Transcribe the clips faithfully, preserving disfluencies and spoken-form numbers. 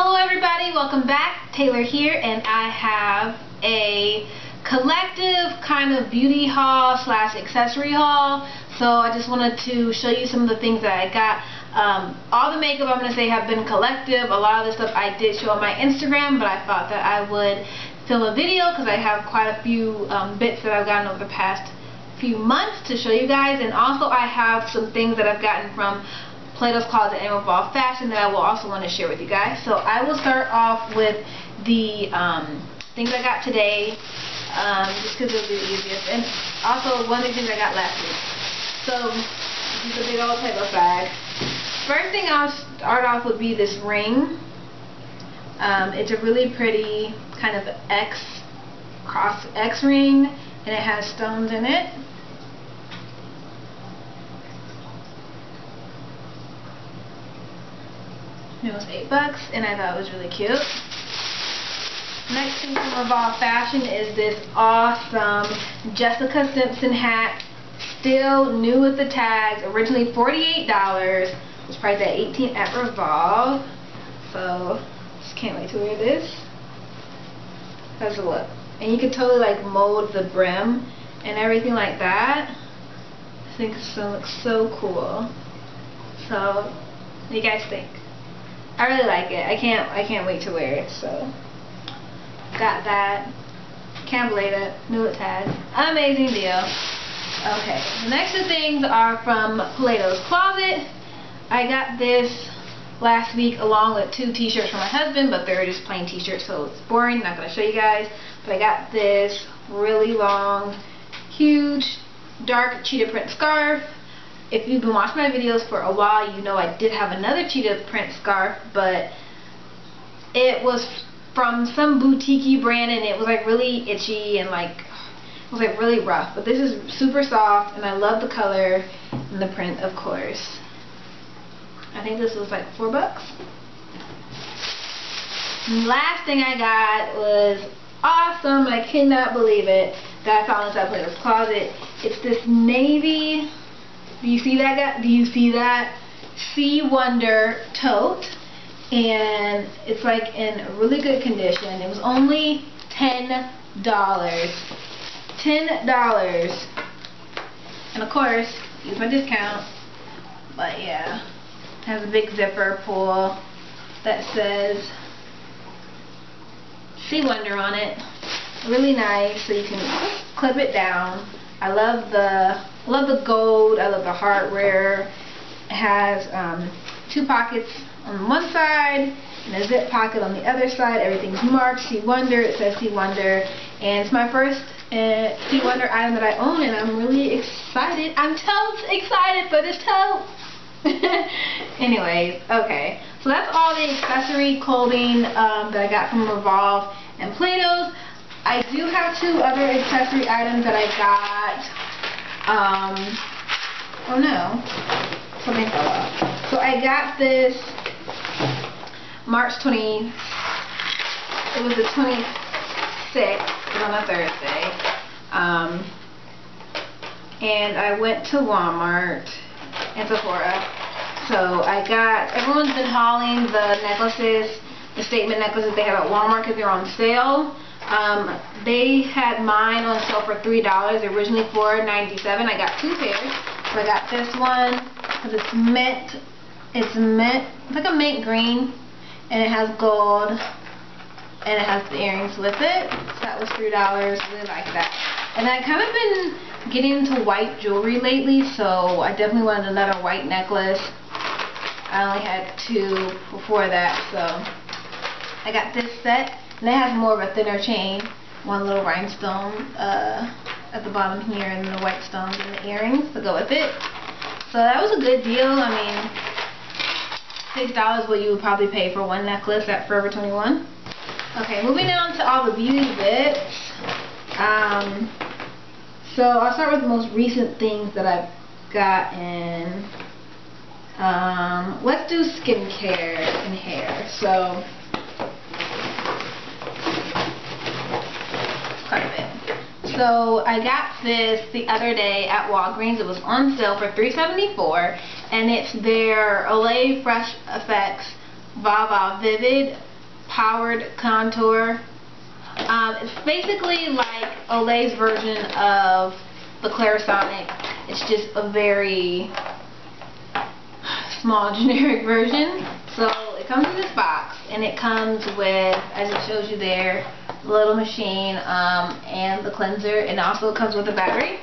Hello everybody, welcome back. Taylor here, and I have a collective kind of beauty haul slash accessory haul. So I just wanted to show you some of the things that I got. Um, all the makeup I'm going to say have been collective. A lot of the stuff I did show on my Instagram, but I thought that I would film a video because I have quite a few um, bits that I've gotten over the past few months to show you guys. And also I have some things that I've gotten from Plato's Closet and Revolve Fashion that I will also want to share with you guys. So I will start off with the um, things I got today, um, just because it'll be the easiest, and also one of the things I got last week. So this is a big old Plato's bag. First thing I'll start off would be this ring. Um, it's a really pretty kind of X cross X ring, and it has stones in it. It was eight bucks, and I thought it was really cute. Next thing from Revolve Fashion is this awesome Jessica Simpson hat. Still new with the tags. Originally forty-eight dollars. It was priced at eighteen dollars at Revolve. So, just can't wait to wear this. How's it look? And you can totally like mold the brim and everything like that. I think it's gonna look so cool. So, what do you guys think? I really like it. I can't I can't wait to wear it, so got that. Can't believe it. Knew it tagged. Amazing deal. Okay, the next two things are from Plato's Closet. I got this last week along with two t-shirts from my husband, but they're just plain t-shirts, so it's boring, not gonna show you guys. But I got this really long, huge, dark cheetah print scarf. If you've been watching my videos for a while, you know I did have another cheetah print scarf, but it was from some boutique-y brand, and it was like really itchy and like it was like really rough. But this is super soft, and I love the color and the print, of course. I think this was like four bucks. And last thing I got was awesome. I cannot believe it that I found this at Plato's Closet. It's this navy. Do you see that, guy? Do you see that? C Wonder tote, and it's like in really good condition. It was only ten dollars. ten dollars. And of course, use my discount. But yeah, it has a big zipper pull that says C Wonder on it. Really nice, so you can clip it down. I love the I love the gold, I love the hardware. It has um, two pockets on one side and a zip pocket on the other side. Everything's marked C Wonder, it says C Wonder. And it's my first uh, C Wonder item that I own, and I'm really excited. I'm totes excited for this tote. Anyways, okay. So that's all the accessory clothing um, that I got from Revolve and Plato's. I do have two other accessory items that I got. Um, oh no, something fell off. So I got this March twentieth, it was the twenty-sixth, on a Thursday, um, and I went to Walmart and Sephora. So I got, everyone's been hauling the necklaces, the statement necklaces they have at Walmart because they're on sale. Um, they had mine on sale for three dollars, originally four ninety-seven. I got two pairs. So I got this one because it's mint. It's mint. It's like a mint green, and it has gold, and it has the earrings with it. So that was three dollars. Really like that. And I've kind of been getting into white jewelry lately, so I definitely wanted another white necklace. I only had two before that, so I got this set. And it has more of a thinner chain, one little rhinestone uh, at the bottom here, and the white stones and the earrings to go with it. So that was a good deal. I mean, six dollars is what you would probably pay for one necklace at Forever twenty-one. Okay, moving on to all the beauty bits. Um, so I'll start with the most recent things that I've gotten. Um, let's do skincare and hair. So. So I got this the other day at Walgreens. It was on sale for three seventy-four, and it's their Olay Fresh Effects Viva Vivid Powered Contour. Um, it's basically like Olay's version of the Clarisonic. It's just a very small generic version. So it comes in this box, and it comes with, as it shows you there, the little machine um, and the cleanser, and also it comes with a battery.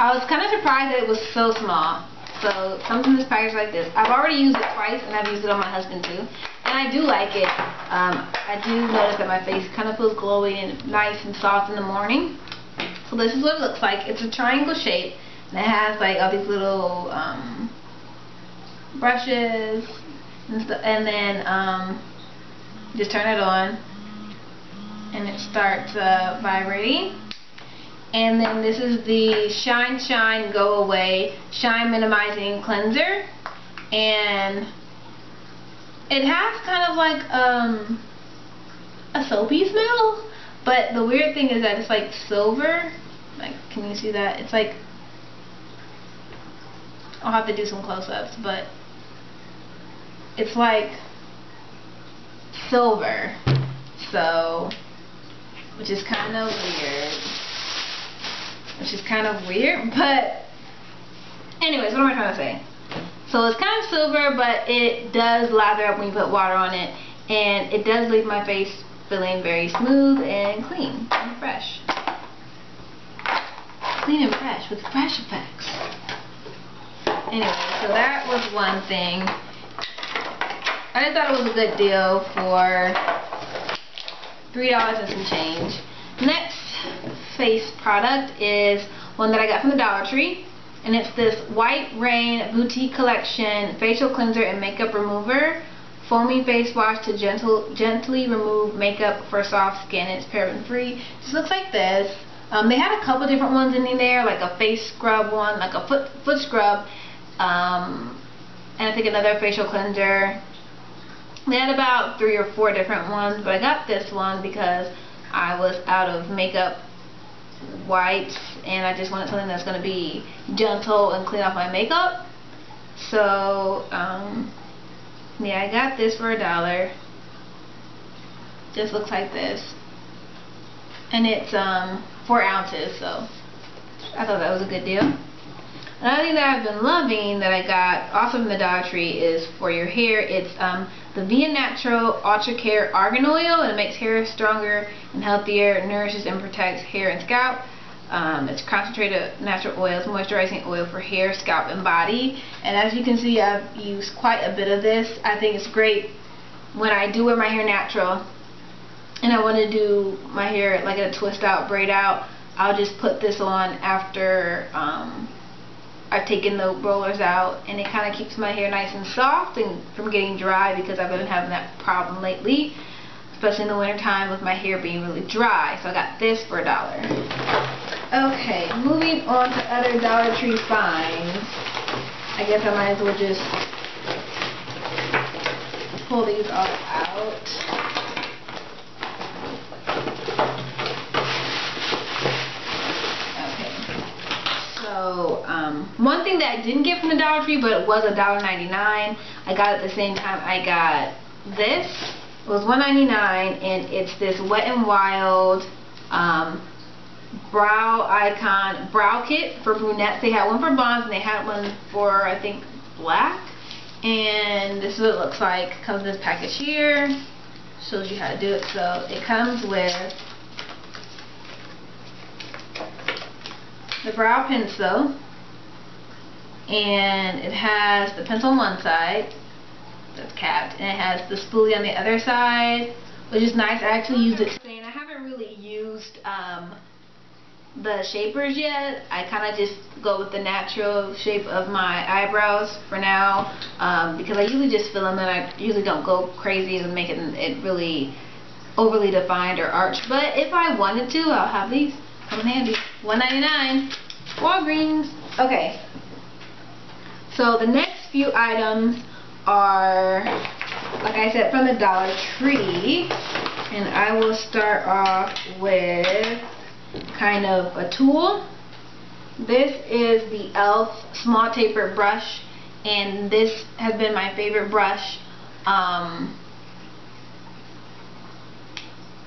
I was kind of surprised that it was so small. So it comes in this package like this. I've already used it twice, and I've used it on my husband too. And I do like it. Um, I do notice that my face kind of feels glowy and nice and soft in the morning. So this is what it looks like. It's a triangle shape, and it has like all these little um, brushes, and, st and then um, just turn it on, and it starts uh, vibrating. And then this is the Shine Shine Go Away Shine Minimizing Cleanser, and it has kind of like um, a soapy smell, but the weird thing is that it's like silver. Like, can you see that? It's like, I'll have to do some close-ups, but it's like silver, so, which is kind of weird. Which is kind of weird, but anyways, what am I trying to say? So it's kind of silver, but it does lather up when you put water on it, and it does leave my face feeling very smooth and clean and fresh. Clean and fresh with Fresh Effects. Anyway, so that was one thing. I just thought it was a good deal for three dollars and some change. Next face product is one that I got from the Dollar Tree, and it's this White Rain Boutique Collection Facial Cleanser and Makeup Remover Foamy Face Wash to gentle, gently remove makeup for soft skin. It's paraben free. Just looks like this. Um, they had a couple different ones in there, like a face scrub one, like a foot foot scrub, um, and I think another facial cleanser. They had about three or four different ones, but I got this one because I was out of makeup wipes, and I just wanted something that's going to be gentle and clean off my makeup. So, um, yeah, I got this for a dollar. Just looks like this. And it's um, four ounces, so I thought that was a good deal. Another thing that I've been loving that I got also from the Dollar Tree is for your hair. It's um, the Via Natural Ultra Care Argan Oil, and it makes hair stronger and healthier, nourishes and protects hair and scalp. Um, it's concentrated natural oils, moisturizing oil for hair, scalp, and body. And as you can see, I've used quite a bit of this. I think it's great when I do wear my hair natural and I want to do my hair like a twist out, braid out. I'll just put this on after um, I've taken the rollers out, and it kind of keeps my hair nice and soft and from getting dry, because I've been having that problem lately, especially in the winter time with my hair being really dry. So I got this for a dollar. Okay, moving on to other Dollar Tree finds. I guess I might as well just pull these all out. So, um, one thing that I didn't get from the Dollar Tree, but it was a dollar ninety-nine, I got it at the same time I got this. It was one ninety-nine, and it's this Wet n Wild um, Brow Icon Brow Kit for brunettes. They had one for blondes, and they had one for, I think, black. And this is what it looks like. It comes in this package here. Shows you how to do it. So, it comes with the brow pencil, and it has the pencil on one side that's capped, and it has the spoolie on the other side, which is nice. I actually used it today, and I haven't really used um, the shapers yet. I kind of just go with the natural shape of my eyebrows for now, um, because I usually just fill them, and I usually don't go crazy and make it, it really overly defined or arched. But if I wanted to, I'll have these come in handy. one ninety-nine, Walgreens. Okay, so the next few items are, like I said, from the Dollar Tree, and I will start off with kind of a tool. This is the E L F small tapered brush, and this has been my favorite brush Um,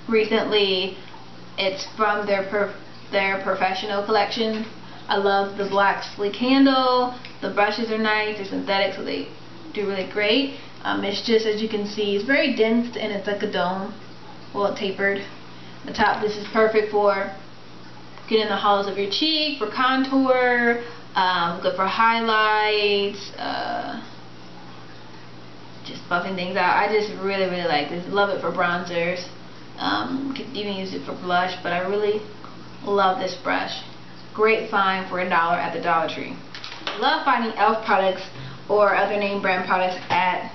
recently, it's from their per their professional collection. I love the black sleek handle. The brushes are nice. They're synthetic, so they do really great. Um, it's just, as you can see, it's very dense and it's like a dome. Well, tapered. The top, this is perfect for getting in the hollows of your cheek, for contour, um, good for highlights, uh, just buffing things out. I just really, really like this. Love it for bronzers. Um, could even use it for blush, but I really love this brush. Great find for a dollar at the Dollar Tree. Love finding E L F products or other name brand products at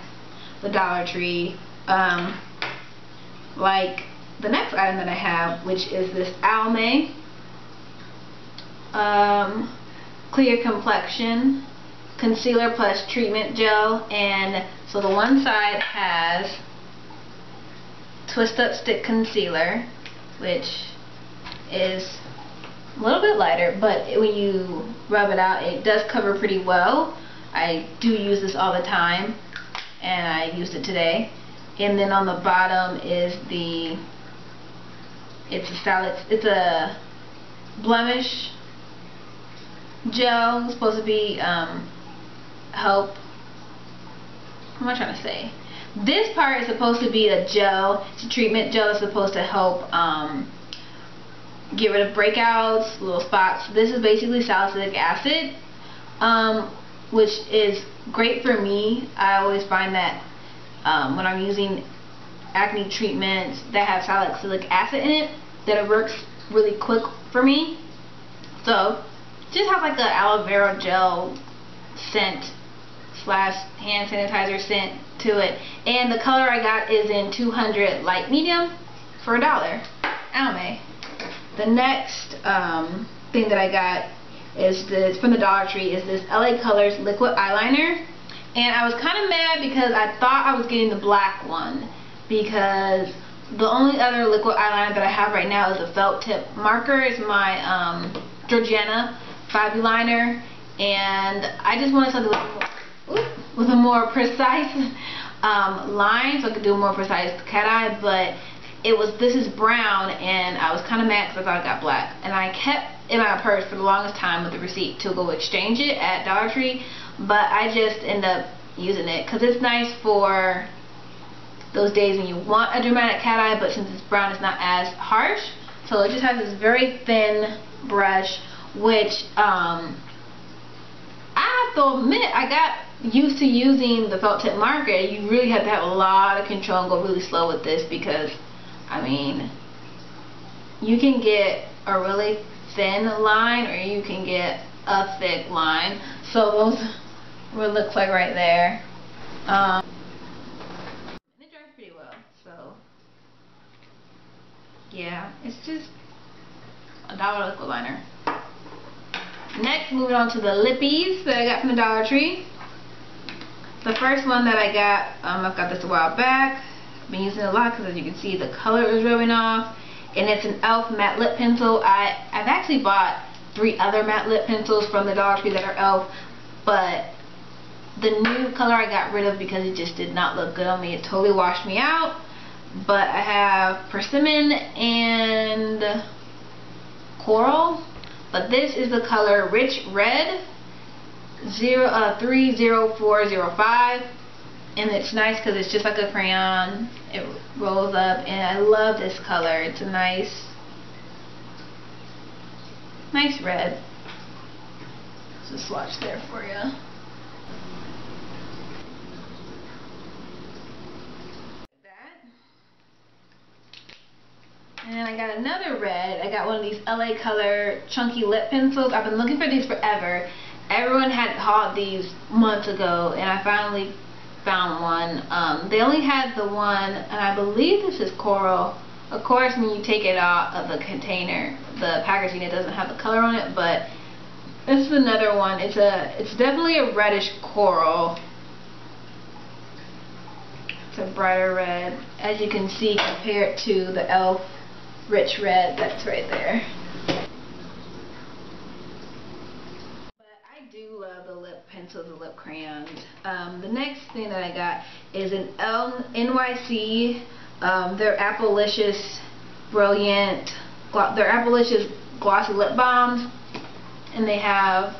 the Dollar Tree. Um, like the next item that I have, which is this Almay um, Clear Complexion Concealer Plus Treatment Gel. And so the one side has Twist Up Stick Concealer, which is a little bit lighter, but when you rub it out, it does cover pretty well. I do use this all the time, and I used it today. And then on the bottom is the, it's a salad, it's a blemish gel. It's supposed to be um, help, what am I trying to say? This part is supposed to be a gel, it's a treatment gel that's supposed to help um, get rid of breakouts, little spots. This is basically salicylic acid, um, which is great for me. I always find that Um, when I'm using acne treatments that have salicylic acid in it, that it works really quick for me. So just have like an aloe vera gel scent slash hand sanitizer scent to it. And the color I got is in two hundred light medium for a dollar. Almay. The next um, thing that I got is this from the Dollar Tree, is this L A Colors liquid eyeliner. And I was kind of mad because I thought I was getting the black one, because the only other liquid eyeliner that I have right now is a felt tip marker. It's my um, Georgiana Fine liner, and I just wanted something with, oops, with a more precise um, line, so I could do a more precise cat eye. But it was, this is brown, and I was kind of mad because I thought I got black, and I kept in my purse for the longest time with the receipt to go exchange it at Dollar Tree. But I just end up using it because it's nice for those days when you want a dramatic cat eye, but since it's brown, it's not as harsh. So it just has this very thin brush, which um, I have to admit, I got used to using the felt tip marker. You really have to have a lot of control and go really slow with this, because, I mean, you can get a really thin line or you can get a thick line. So those what it looks like right there. Um, and it dries pretty well, so yeah, it's just a dollar liquid liner. Next, moving on to the lippies that I got from the Dollar Tree. The first one that I got, um, I've got this a while back. I've been using it a lot because, as you can see, the color is rubbing off. And it's an E L F matte lip pencil. I, I've actually bought three other matte lip pencils from the Dollar Tree that are E L F, but the new color I got rid of because it just did not look good on me. It totally washed me out. But I have Persimmon and Coral, but this is the color Rich Red three oh four oh five, and it's nice because it's just like a crayon. It rolls up, and I love this color. It's a nice Nice red. There's a swatch there for you. Like that. And then I got another red. I got one of these L A Color chunky lip pencils. I've been looking for these forever. Everyone had hauled these months ago, and I finally found one. Um, they only had the one, and I believe this is Coral. Of course, when you take it out of the container, the packaging, it doesn't have the color on it, but this is another one. It's a, it's definitely a reddish coral. It's a brighter red, as you can see, compared to the E L F Rich Red that's right there. But I do love the lip pencil. and so the lip crayons. Um, the next thing that I got is an N Y C, um, their Appalicious Brilliant, their Appalicious Glossy Lip Balms, and they have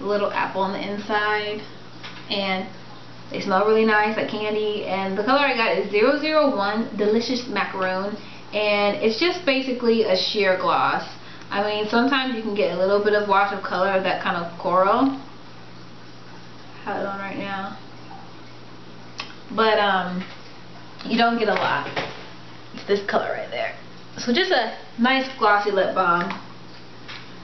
a little apple on the inside, and they smell really nice, like candy. And the color I got is zero zero one Delicious Macaroon, and it's just basically a sheer gloss. I mean, sometimes you can get a little bit of wash of color of that kind of coral. I have it on right now. But um, you don't get a lot. It's this color right there. So just a nice glossy lip balm.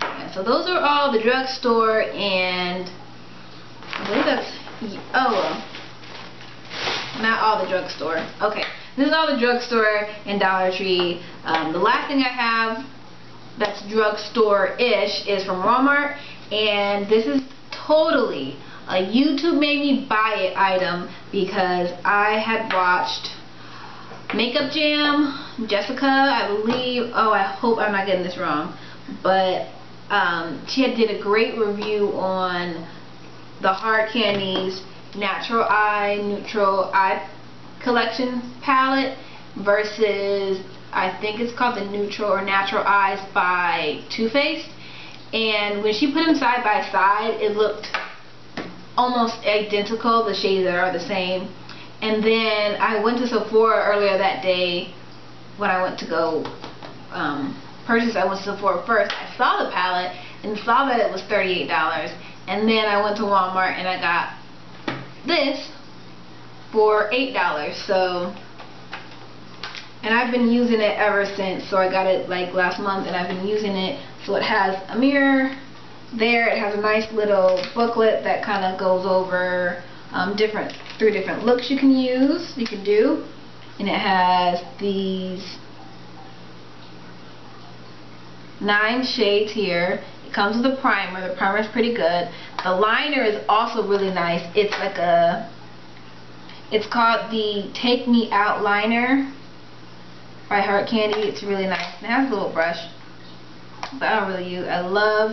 Yeah, so those are all the drugstore, and I believe that's, oh well. Not all the drugstore. Okay, this is all the drugstore and Dollar Tree. Um, the last thing I have that's drugstore-ish is from Walmart, and this is totally a YouTube made me buy it item because I had watched Makeup Jam. Jessica, I believe, oh I hope I'm not getting this wrong, but um, she had did a great review on the Hard Candy's Natural Eye Neutral Eye Collection palette versus, I think it's called the Neutral or Natural Eyes by Too Faced, and when she put them side by side, it looked almost identical. The shades are the same. And then I went to Sephora earlier that day when I went to go um, purchase. I went to Sephora first. I saw the palette and saw that it was thirty-eight dollars, and then I went to Walmart and I got this for eight dollars. So. And I've been using it ever since, so I got it like last month and I've been using it. So it has a mirror there, it has a nice little booklet that kind of goes over um, different, three different looks you can use, you can do. And it has these nine shades here. It comes with a primer, the primer is pretty good. The liner is also really nice. It's like a, it's called the Take Me Out liner by Hard Candy. It's really nice. It has a little brush, but I don't really use. I love,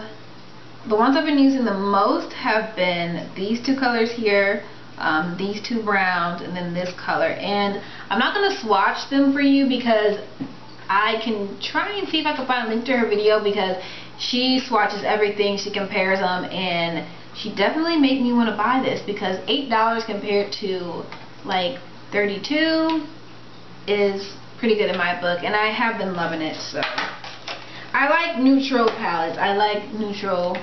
the ones I've been using the most have been these two colors here, um, these two browns, and then this color. And I'm not gonna swatch them for you because I can try and see if I can find a link to her video, because she swatches everything, she compares them, and she definitely made me want to buy this because eight dollars compared to like thirty-two dollars is pretty good in my book, and I have been loving it. So I like neutral palettes. I like neutral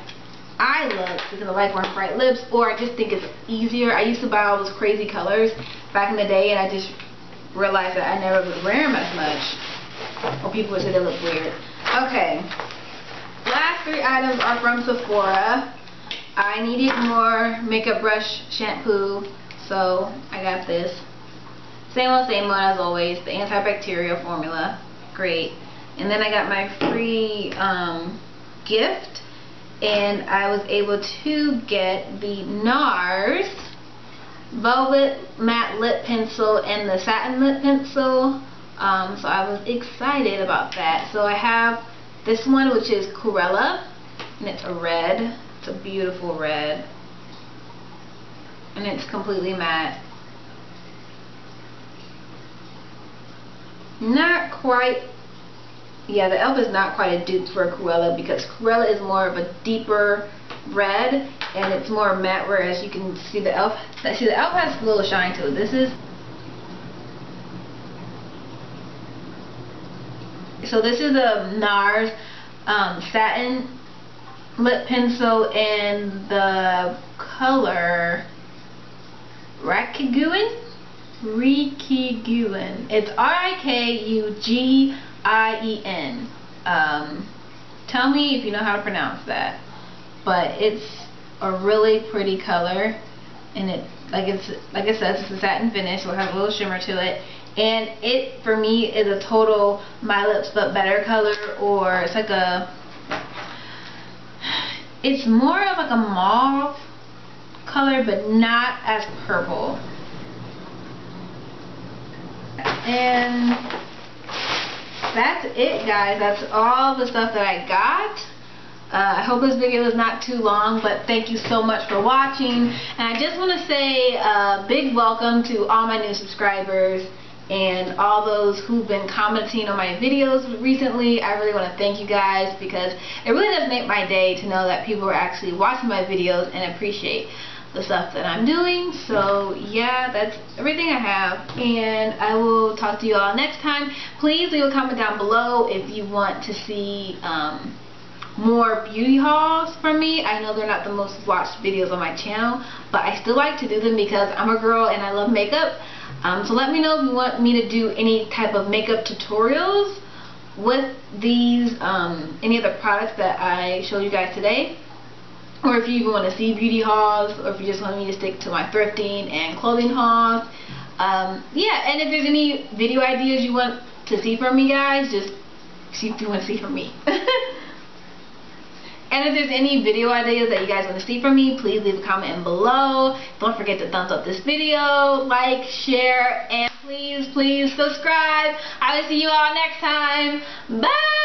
eye looks because I like wearing bright lips, or I just think it's easier. I used to buy all those crazy colors back in the day, and I just realized that I never would wear them as much, or people would say they look weird. Okay, last three items are from Sephora. I needed more makeup brush shampoo, so I got this. Same one, same one as always. The antibacterial formula. Great. And then I got my free um, gift, and I was able to get the NARS Velvet Matte Lip Pencil and the Satin Lip Pencil. Um, so I was excited about that. So I have this one, which is Corella, and it's a red. It's a beautiful red. And it's completely matte. Not quite, yeah, the E L F is not quite a dupe for Corella, because Corella is more of a deeper red and it's more matte, whereas you can see the E L F, see the E L F has a little shine to it. This is, so this is a NARS um, Satin Lip Pencil, and the color Rakiguin? Rikiguin. It's R I K U G I E N. Um, tell me if you know how to pronounce that. But it's a really pretty color, and it, like it's like it says, it's a satin finish, so it has a little shimmer to it. And it for me is a total My Lips But Better color, or it's like a, it's more of like a mauve color, but not as purple. And that's it, guys. That's all the stuff that I got. Uh, I hope this video is not too long, but thank you so much for watching. And I just want to say a big welcome to all my new subscribers and all those who've been commenting on my videos recently. I really want to thank you guys, because it really does make my day to know that people are actually watching my videos and appreciate the stuff that I'm doing. So yeah, that's everything I have, and I will talk to you all next time. Please leave a comment down below if you want to see um, more beauty hauls from me. I know they're not the most watched videos on my channel, but I still like to do them because I'm a girl and I love makeup. Um, so let me know if you want me to do any type of makeup tutorials with these, um, any of the products that I showed you guys today. Or if you even want to see beauty hauls, or if you just want me to stick to my thrifting and clothing hauls. Um, yeah, and if there's any video ideas you want to see from me, guys, just see if you want to see from me. And if there's any video ideas that you guys want to see from me, please leave a comment below. Don't forget to thumbs up this video, like, share, and please, please subscribe. I will see you all next time. Bye!